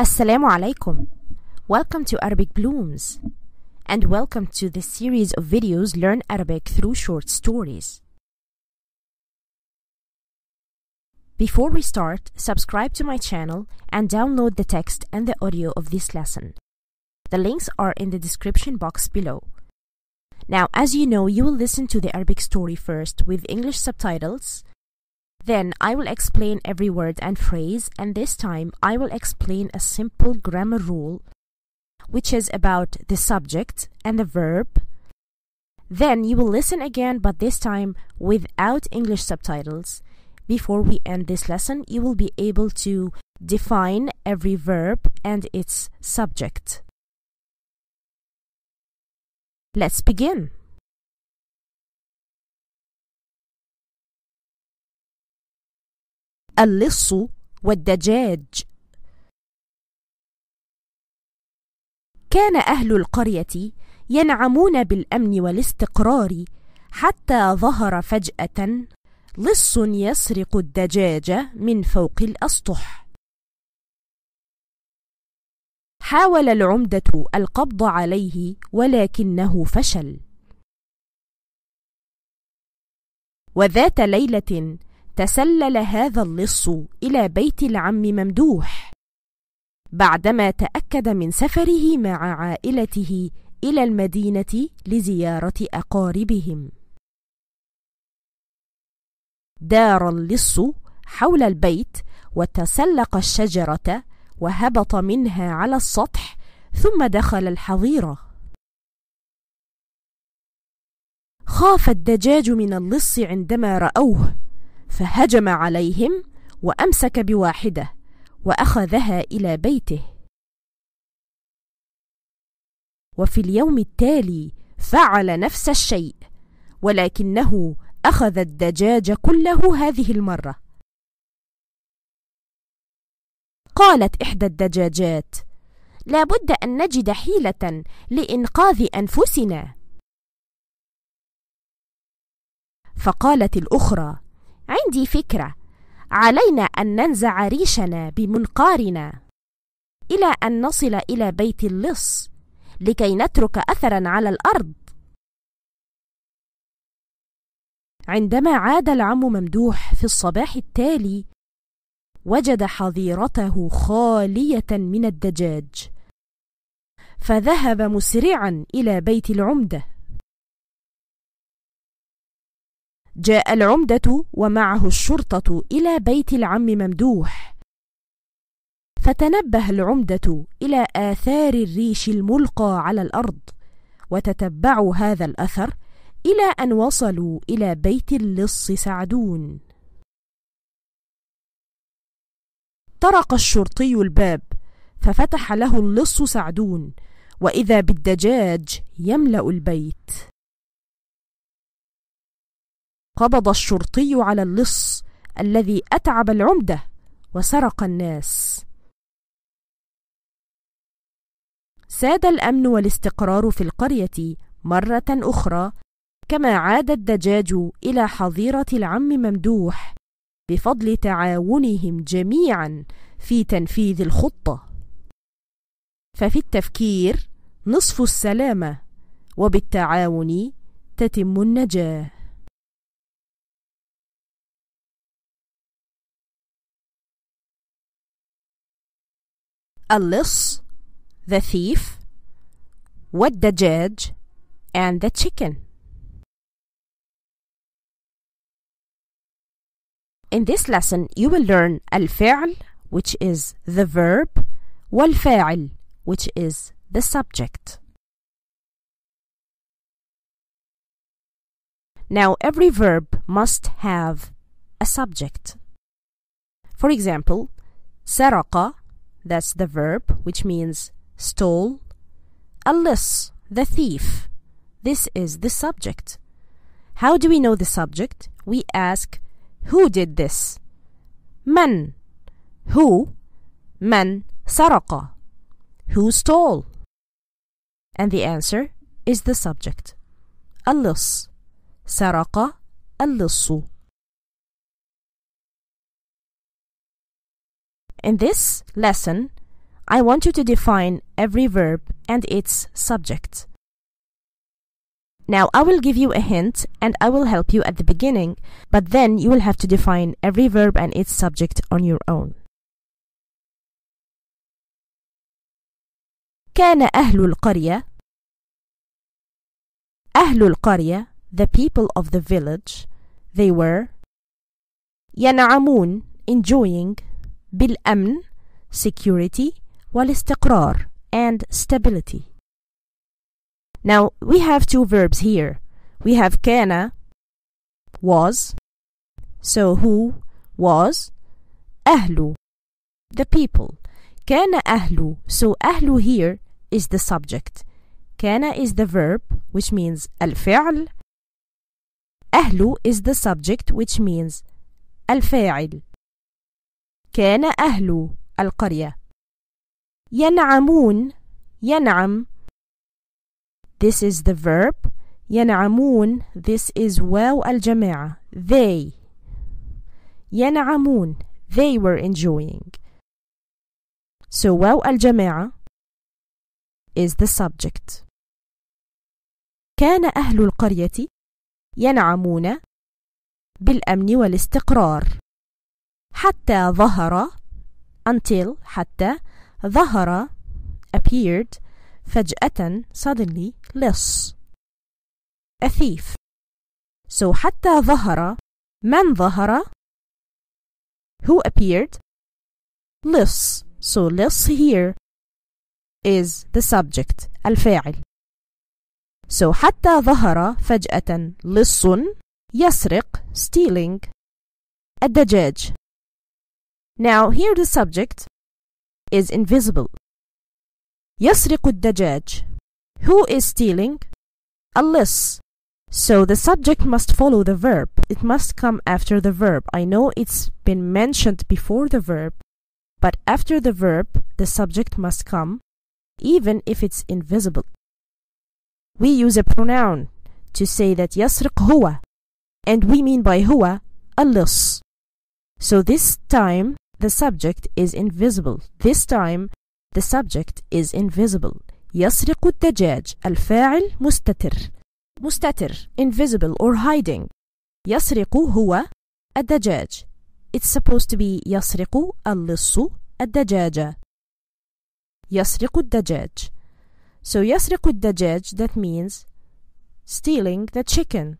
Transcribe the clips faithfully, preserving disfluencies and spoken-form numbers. Assalamu alaikum. Welcome to Arabic Blooms and welcome to this series of videos Learn Arabic through short stories. Before we start, subscribe to my channel and download the text and the audio of this lesson. The links are in the description box below. Now, as you know, you will listen to the Arabic story first with English subtitles. Then I will explain every word and phrase, and this time I will explain a simple grammar rule which is about the subject and the verb. Then you will listen again, but this time without English subtitles. Before we end this lesson, you will be able to define every verb and its subject. Let's begin. اللص والدجاج. كان أهل القرية ينعمون بالأمن والاستقرار حتى ظهر فجأة لص يسرق الدجاج من فوق الأسطح. حاول العمدة القبض عليه ولكنه فشل. وذات ليلة تسلل هذا اللص إلى بيت العم ممدوح بعدما تأكد من سفره مع عائلته إلى المدينة لزيارة أقاربهم. دار اللص حول البيت وتسلق الشجرة وهبط منها على السطح ثم دخل الحظيرة. خاف الدجاج من اللص عندما رأوه فهجم عليهم وأمسك بواحدة وأخذها إلى بيته. وفي اليوم التالي فعل نفس الشيء، ولكنه أخذ الدجاج كله هذه المرة. قالت إحدى الدجاجات: لابد أن نجد حيلة لإنقاذ أنفسنا. فقالت الأخرى: عندي فكرة، علينا أن ننزع ريشنا بمنقارنا إلى أن نصل إلى بيت اللص لكي نترك أثرا على الأرض. عندما عاد العم ممدوح في الصباح التالي وجد حظيرته خالية من الدجاج، فذهب مسرعا إلى بيت العمدة. جاء العمدة ومعه الشرطة إلى بيت العم ممدوح، فتنبه العمدة إلى آثار الريش الملقى على الأرض وتتبعوا هذا الأثر إلى أن وصلوا إلى بيت اللص سعدون. طرق الشرطي الباب ففتح له اللص سعدون، وإذا بالدجاج يملأ البيت. قبض الشرطي على اللص الذي أتعب العمدة وسرق الناس. ساد الأمن والاستقرار في القرية مرة أخرى كما عاد الدجاج إلى حظيرة العم ممدوح بفضل تعاونهم جميعا في تنفيذ الخطة. ففي التفكير نصف السلامة، وبالتعاون تتم النجاة. اللص, the thief, والدجاج, and the chicken. In this lesson, you will learn الفعل, which is the verb, والفاعل, which is the subject. Now, every verb must have a subject. For example, سرق, that's the verb, which means stole. اللص, the thief. This is the subject. How do we know the subject? We ask, who did this? من. Who? من سرق. Who stole? And the answer is the subject. اللص. سرق اللص. In this lesson, I want you to define every verb and its subject. Now, I will give you a hint and I will help you at the beginning, but then you will have to define every verb and its subject on your own. كان أهل القرية. أهل القرية, the people of the village, they were ينعمون, enjoying, بالأمن, security, والاستقرار, and stability. Now, we have two verbs here. We have كان, was, so who was, أهل, the people. كان أهل, so أهل here is the subject. كان is the verb, which means الفعل. أهل is the subject, which means الفاعل. كان أهل القرية. ينعمون, ينعم, this is the verb. ينعمون, this is واو الجماعة. They. ينعمون, they were enjoying. So واو الجماعة is the subject. كان أهل القرية ينعمون بالأمن والاستقرار. حتى ظهر, until, حتى ظهر, appeared, فجأة, suddenly, less, a thief. So حتى ظهر, من ظهر, who appeared, less. So less here is the subject, الفاعل. So حتى ظهر فجأة لص يسرق, stealing, الدجاج. Now here the subject is invisible. يسرق الدجاج. Who is stealing? A less. So the subject must follow the verb. It must come after the verb. I know it's been mentioned before the verb, but after the verb, the subject must come, even if it's invisible. We use a pronoun to say that يسرق هو, and we mean by هو اللص. So this time, the subject is invisible. This time, the subject is invisible. يسرق الدجاج. الفاعل مستتر. مستتر, invisible or hiding. يسرق هو الدجاج. It's supposed to be يسرق اللص الدجاجة. يسرق الدجاج. So يسرق الدجاج, that means stealing the chicken.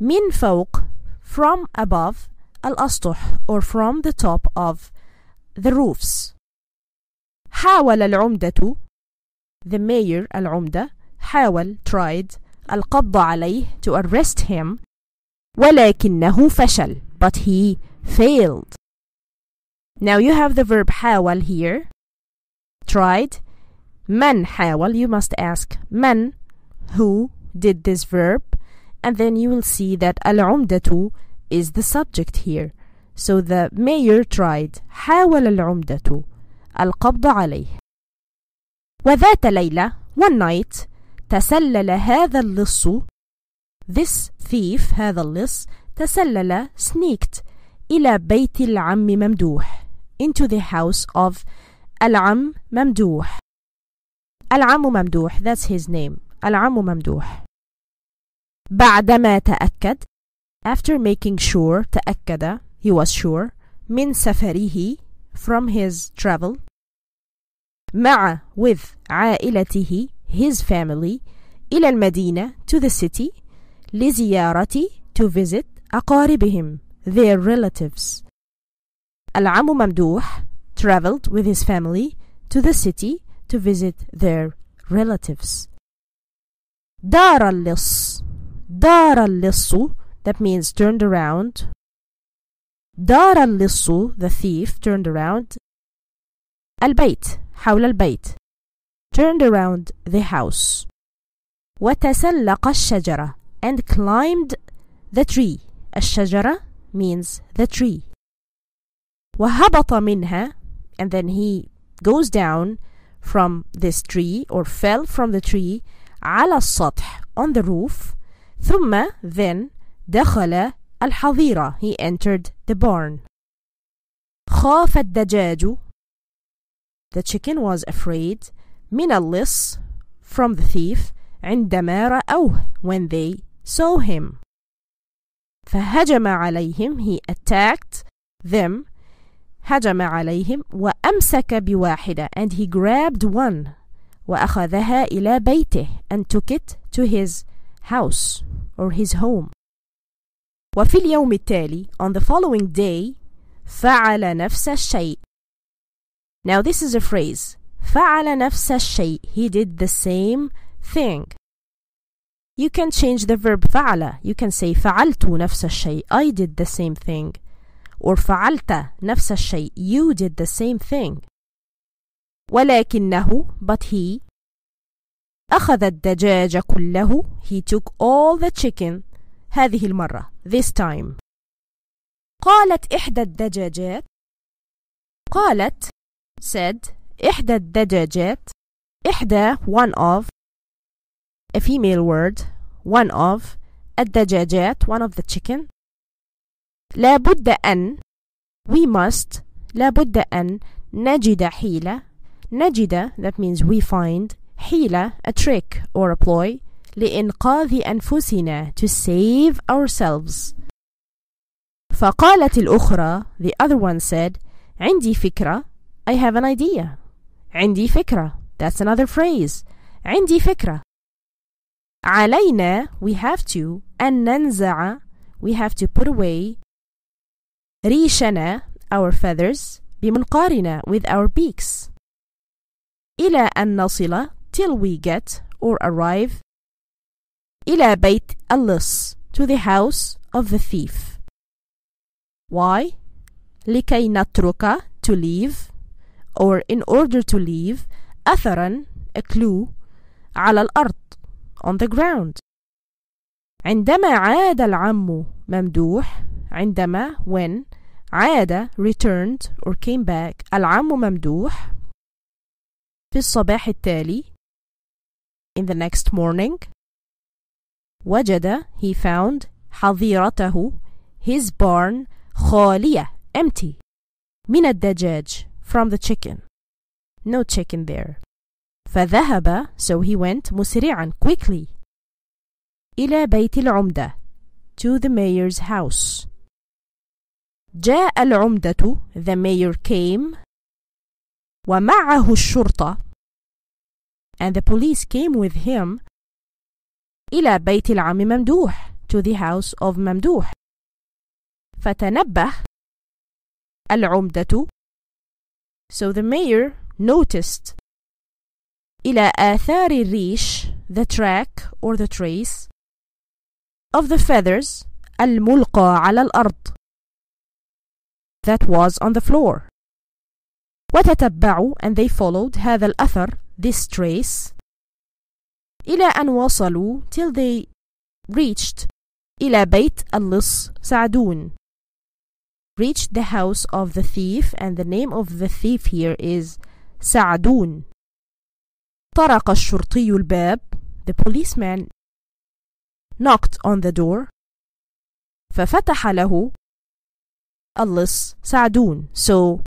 من فوق, from above, الأسطح, or from the top of the roofs. حاول العمدة, the mayor, العمدة, حاول, tried, القبض عليه, to arrest him, ولكنه فشل, but he failed. Now you have the verb حاول here, tried. من حاول, you must ask من, who did this verb, and then you will see that العمدة is the subject here. So the mayor tried. حاول العمدة القبض عليه. وذات ليلة, one night, تسلل هذا اللص, this thief, هذا اللص, تسلل, sneaked, إلى بيت العم ممدوح, into the house of العم ممدوح. العم ممدوح, that's his name. العم ممدوح. بعدما تأكد, after making sure, تأكد, he was sure, من سفره, from his travel, مع, with, عائلته, his family, إلى المدينة, to the city, لزيارة, to visit, أقاربهم, their relatives. العم ممدوح traveled with his family to the city to visit their relatives. دار اللص. دار اللص, that means turned around. دار اللص, the thief, turned around. البيت, حول البيت, turned around the house. وتسلق الشجرة, and climbed the tree. الشجرة means the tree. وهبط منها, and then he goes down from this tree, or fell from the tree, على السطح, on the roof. ثم, then, دخل الحظيرة, he entered the barn. خاف الدجاج, The chicken was afraid من اللص from the thief عندما رأوه when they saw him. فهجم عليهم he attacked them هجم عليهم وأمسك بواحدة and he grabbed one وأخذها إلى بيته and took it to his house or his home. وفي اليوم التالي on the following day فعل نفس الشيء. Now this is a phrase فعل نفس الشيء he did the same thing. You can change the verb فعل. You can say فعلت نفس الشيء I did the same thing or فعلت نفس الشيء you did the same thing. ولكنه but he أخذ الدجاج كله he took all the chicken هذه المرة this time. قالت إحدى الدجاجات قالت said إحدى الدجاجات إحدى one of a female word one of الدجاجات one of the chicken لابد أن we must لابد أن نجد حيلة نجد that means we find حيلة a trick or a ploy لإنقاذ أنفسنا to save ourselves. فقالت الأخرى the other one said عندي فكرة I have an idea عندي فكرة that's another phrase عندي فكرة. علينا we have to أن ننزع we have to put away ريشنا our feathers بمنقارنا with our beaks إلى أن نصل till we get or arrive إلى بيت اللص to the house of the thief. Why? لكي نترك to leave or in order to leave أثرا a clue على الأرض on the ground. عندما عاد العم ممدوح عندما when عاد returned or came back العم ممدوح في الصباح التالي in the next morning وجد he found حظيرته his barn خالية empty من الدجاج from the chicken no chicken there. فذهب so he went مسرعا quickly إلى بيت العمدة to the mayor's house. جاء العمدة the mayor came ومعه الشرطة and the police came with him إلى بيت العم ممدوح to the house of ممدوح. فتنبه العمدة so the mayor noticed إلى آثار الريش the track or the trace of the feathers الملقى على الأرض that was on the floor. وتتبعوا and they followed هذا الأثر this trace إلى أن وصلوا till they reached إلى بيت اللص سعدون. Reached the house of the thief and the name of the thief here is سعدون. طرق الشرطي الباب the policeman knocked on the door ففتح له اللص سعدون so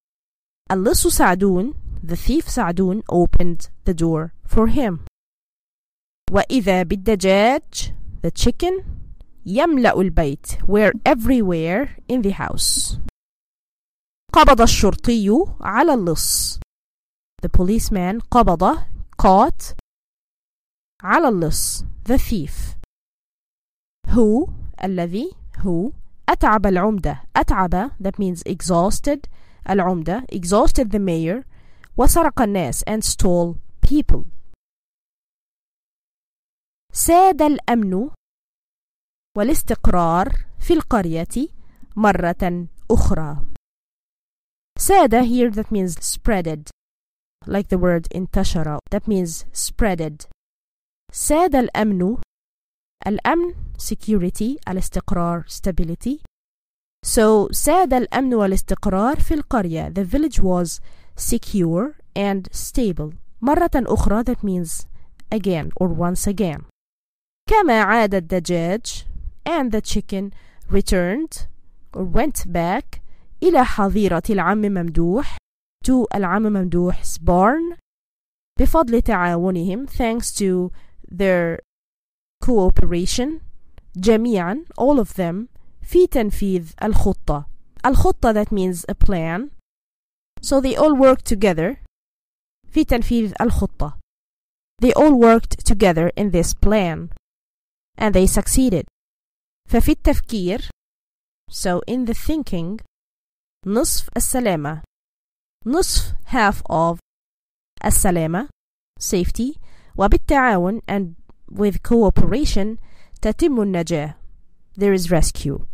اللص سعدون the thief سعدون opened the door for him. وإذا بالدجاج the chicken يملأ البيت were everywhere in the house. قبض الشرطي على اللص the policeman قبضه caught على اللص the thief who الذي who أتعب العمدة أتعب that means exhausted العمدة exhausted the mayor وسرق الناس and stole people. ساد الأمن والاستقرار في القرية مرة أخرى. ساد here that means spreaded like the word انتشر that means spreaded. ساد الأمن الأمن security الاستقرار stability so ساد الأمن والاستقرار في القرية the village was secure and stable مرة أخرى that means again or once again. كما عاد الدجاج and the chicken returned or went back إلى حظيرة العم ممدوح to العم ممدوح's barn بفضل تعاونهم, thanks to their cooperation, جميعا, all of them, في تنفيذ الخطة. الخطة that means a plan. So they all worked together في تنفيذ الخطة. They all worked together in this plan and they succeeded. ففي التفكير, so in the thinking, نصف السلامة, نصف, half of, السلامة, safety, وبالتعاون and with cooperation تتم النجاة, there is rescue.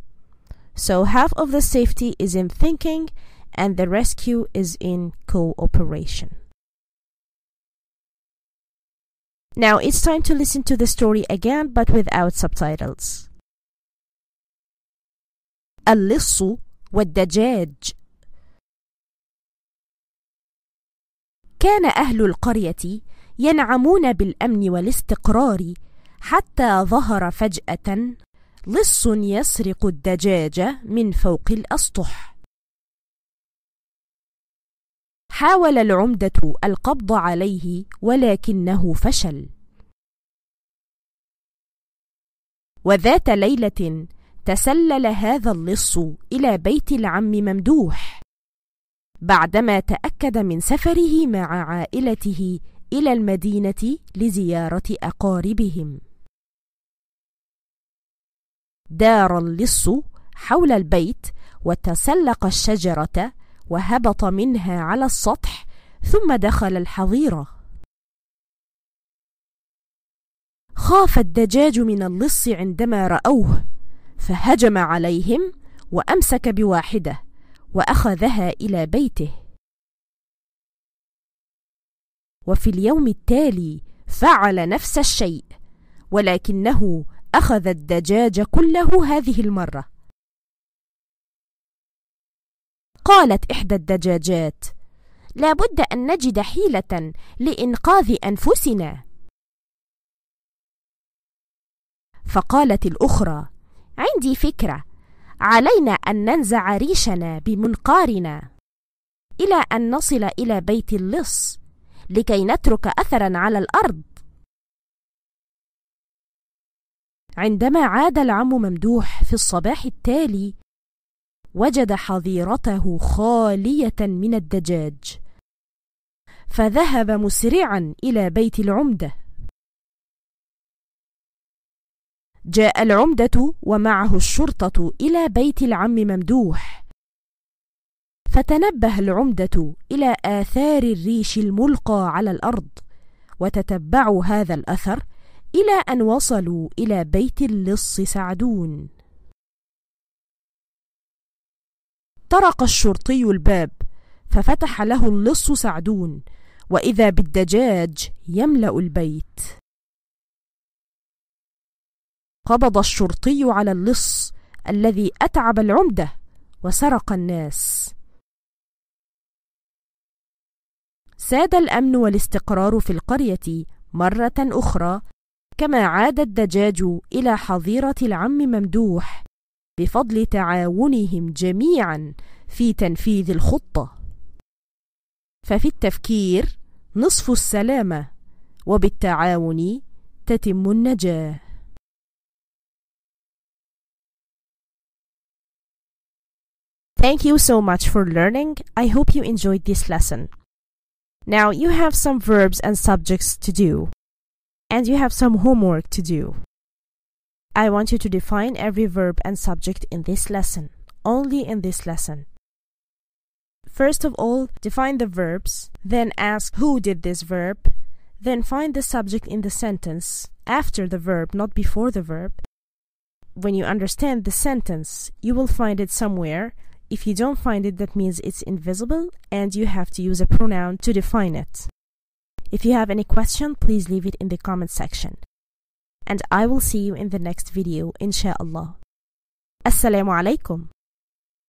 So half of the safety is in thinking and the rescue is in cooperation. Now it's time to listen to the story again but without subtitles. اللص والدجاج. كان أهل القرية ينعمون بالأمن والاستقرار حتى ظهر فجأة لص يسرق الدجاج من فوق الأسطح. حاول العمدة القبض عليه ولكنه فشل. وذات ليلة تسلل هذا اللص إلى بيت العم ممدوح بعدما تأكد من سفره مع عائلته إلى المدينة لزيارة أقاربهم. دار اللص حول البيت وتسلق الشجرة وهبط منها على السطح ثم دخل الحظيرة. خاف الدجاج من اللص عندما رأوه فهجم عليهم وأمسك بواحدة وأخذها إلى بيته. وفي اليوم التالي فعل نفس الشيء ولكنه أخذ الدجاج كله هذه المرة. قالت إحدى الدجاجات: لابد أن نجد حيلة لإنقاذ أنفسنا. فقالت الأخرى: عندي فكرة، علينا أن ننزع ريشنا بمنقارنا إلى أن نصل إلى بيت اللص لكي نترك أثرا على الأرض. عندما عاد العم ممدوح في الصباح التالي وجد حظيرته خالية من الدجاج فذهب مسرعا إلى بيت العمدة. جاء العمدة ومعه الشرطة إلى بيت العم ممدوح فتنبه العمدة إلى آثار الريش الملقى على الأرض وتتبعوا هذا الأثر إلى أن وصلوا إلى بيت اللص سعدون. طرق الشرطي الباب ففتح له اللص سعدون وإذا بالدجاج يملأ البيت. قبض الشرطي على اللص الذي أتعب العمدة وسرق الناس. ساد الأمن والاستقرار في القرية مرة أخرى كما عاد الدجاج إلى حظيرة العم ممدوح بفضل تعاونهم جميعا في تنفيذ الخطة. ففي التفكير نصف السلامة وبالتعاون تتم النجاة. Thank you so much for learning. I hope you enjoyed this lesson. Now you have some verbs and subjects to do, and you have some homework to do. I want you to define every verb and subject in this lesson, only in this lesson. First of all, define the verbs, then ask who did this verb, then find the subject in the sentence after the verb, not before the verb. When you understand the sentence, you will find it somewhere. If you don't find it, that means it's invisible and you have to use a pronoun to define it. If you have any question, please leave it in the comment section. And I will see you in the next video, inshallah. Assalamu alaikum.